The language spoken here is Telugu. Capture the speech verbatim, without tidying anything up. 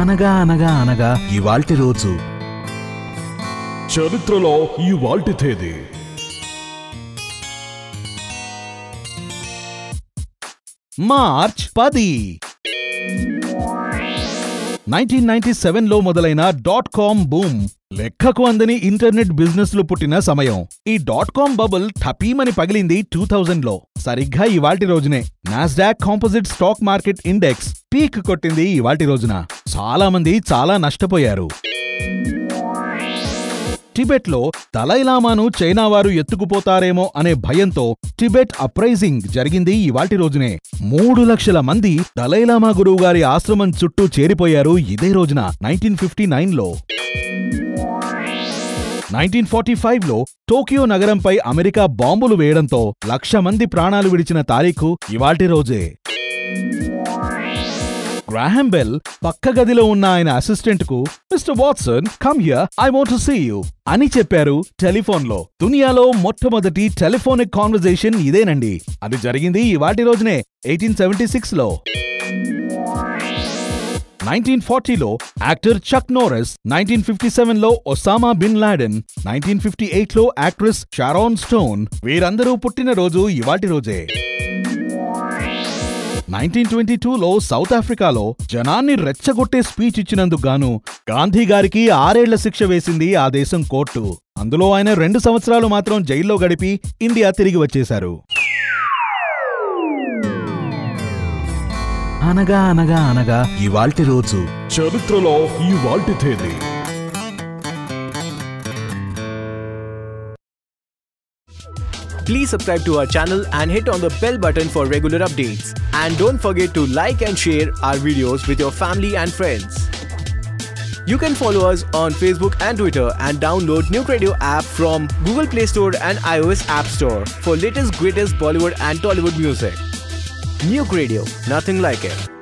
అనగా అనగా అనగా ఇవాల్టి రోజు. చరిత్రలో ఇవాల్టి తేదీ. మార్చ్ పది. నైన్టీన్ నైన్టీ సెవెన్ లో మొదలైన డాట్ కామ్ బూమ్ లెక్కకు అందని ఇంటర్నెట్ బిజినెస్ లో పుట్టిన సమయం. ఈ డాట్ కామ్ బబుల్ థపీమని పగిలింది టూ థౌజండ్ లో. సరిగ్గా ఇవాల్టి రోజునే Nasdaq composite stock market index peak కొట్టింది. ఇవాల్టి రోజున చాలా మంది చాలా నష్టపోయారు. టిబెట్ లో దలైలామాను చైనా వారు ఎత్తుకుపోతారేమో అనే భయంతో టిబెట్ అప్రైజింగ్ జరిగింది. ఇవాల్టి రోజునే మూడు లక్షల మంది దలైలామా గురువు గారి ఆశ్రమం చుట్టూ చేరిపోయారు. ఇదే రోజున నైన్టీన్ ఫిఫ్టీ నైన్ లో నైన్టీన్ ఫార్టీ ఫైవ్ లో టోక్యో నగరంపై అమెరికా బాంబులు వేయడంతో లక్ష మంది ప్రాణాలు విడిచిన తారీఖు ఇవాల్టి రోజే. గ్రాహం బెల్ పక్క గదిలో ఉన్న ఆయన అసిస్టెంట్ కు mister Watson come here I want to see you అని చెప్పారు టెలిఫోన్ లో. దునియాలో మొట్టమొదటి టెలిఫోనిక్ కాన్వర్జేషన్ ఇదేనండి. అది జరిగింది ఇవాల్టి రోజునే ఎయిటీన్ సెవెంటీ సిక్స్ లో. నైన్టీన్ ఫార్టీ లో actor Chuck Norris, nineteen fifty seven లో Osama bin Laden, nineteen fifty eight లో యాక్ట్రెస్ షారోన్ స్టోన్ వీరందరూ పుట్టినరోజు ఇవాల్టి రోజే. నైన్టీన్ ట్వంటీ టూ లో సౌత్ ఆఫ్రికాలో జనాన్ని రెచ్చగొట్టే స్పీచ్ ఇచ్చినందుకు గాను గాంధీ గారికి ఆరేళ్ల శిక్ష వేసింది ఆ దేశం కోర్టు. అందులో ఆయన రెండు సంవత్సరాలు మాత్రం జైల్లో గడిపి ఇండియా తిరిగి వచ్చేశారు. అనగా అనగా అనగా ఇవాల్టి రోజు. చరిత్రలో ఇవాల్టి తేదీ. Please subscribe to our channel and hit on the bell button for regular updates. And don't forget to like and share our videos with your family and friends. You can follow us on Facebook and Twitter and download Nuke Radio app from Google Play Store and iOS App Store for latest greatest Bollywood and Tollywood music. Nuke Radio, nothing like it.